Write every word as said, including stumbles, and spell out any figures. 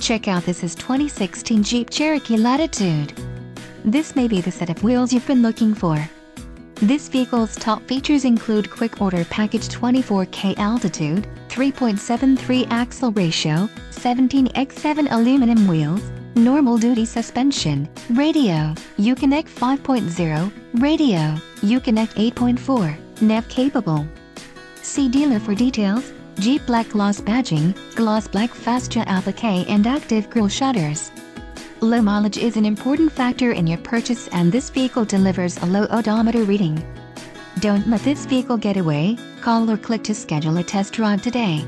Check out this is twenty sixteen Jeep Cherokee Latitude. This may be the set of wheels you've been looking for. This vehicle's top features include Quick Order Package twenty-four K Altitude, three point seven three axle ratio, seventeen by seven aluminum wheels, normal duty suspension, radio, Uconnect five point oh, radio, Uconnect eight point four, nav capable. See dealer for details. Jeep Black Gloss badging, gloss black fascia applique and active grille shutters. Low mileage is an important factor in your purchase, and this vehicle delivers a low odometer reading. Don't let this vehicle get away. Call or click to schedule a test drive today.